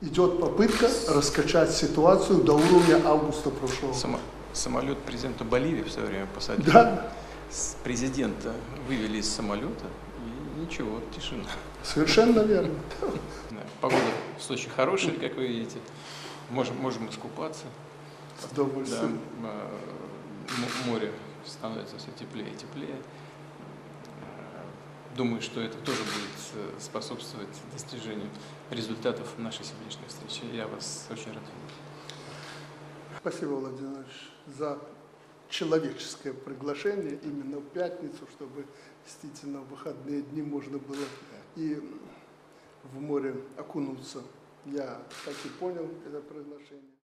идет попытка раскачать ситуацию до уровня августа прошлого. Самолет президента Боливии в свое время посадили. Да. Президента вывели из самолета, и ничего, тишина. Совершенно верно. Погода в Сочи хорошая, как вы видите. Можем искупаться. С удовольствием. Да, море становится все теплее и теплее. Думаю, что это тоже будет способствовать достижению результатов нашей сегодняшней встречи. Я вас очень рад видеть. Спасибо, Владимир Ильич, за человеческое приглашение именно в пятницу, чтобы действительно в выходные дни можно было и в море окунуться. Я так и понял это приглашение.